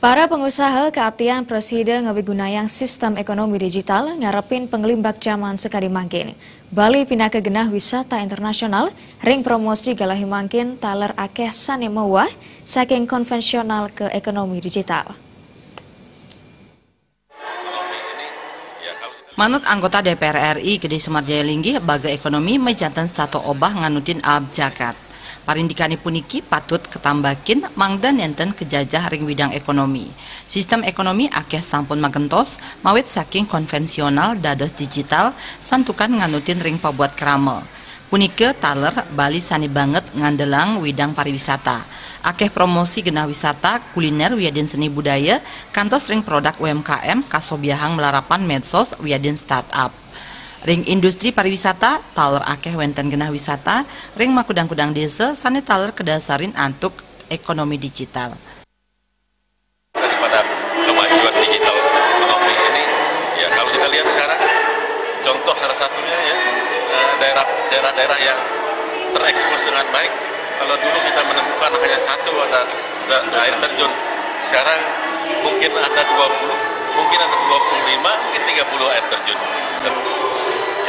Para pengusaha keaptian presiden ngawigunayang sistem ekonomi digital ngarepin penglimbak zaman sekali mangkin. Bali pindah ke genah wisata internasional, ring promosi galahi mangkin taler akeh sane mewah saking konvensional ke ekonomi digital. Manut anggota DPR RI Gede Sumarjaya Linggi baga ekonomi mejantan stato obah nganudin ab Jakarta. Parindikani puniki patut ketambakin mangdan enten kejajah ring bidang ekonomi. Sistem ekonomi akeh sampun magentos, mawit saking konvensional dados digital, santukan nganutin ring pabuat kerama. Punike taler Bali sani banget ngandelang widang pariwisata. Akeh promosi genah wisata, kuliner wiadin seni budaya, kantos ring produk UMKM, kasobiahang melarapan medsos wiadin startup. Ring industri pariwisata, taler akeh wenten genah wisata, ring makudang-kudang desa, sani taler kedasarin antuk ekonomi digital. Daripada kemajuan digital ekonomi ini, ya kalau kita lihat sekarang, contoh salah satunya ya, daerah-daerah yang terekspos dengan baik. Kalau dulu kita menemukan hanya satu ada air terjun, sekarang mungkin ada 20, mungkin ada 25, mungkin 30 air terjun.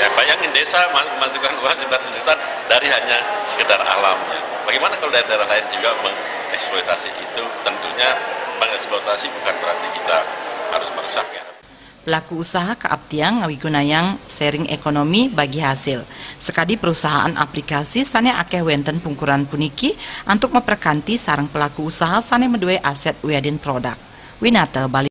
Ya, bayangin desa masukan uang 900 juta dari hanya sekedar alamnya. Bagaimana kalau daerah-daerah lain juga mengeksploitasi itu? Tentunya mengeksploitasi bukan berarti kita harus merusaknya. Pelaku usaha keaptian ngawigunayang sharing ekonomi bagi hasil. Sekadi perusahaan aplikasi sane akeh wenten pungkuran puniki untuk memperkanti sarang pelaku usaha sane medue aset wiadin produk. Winata Bali.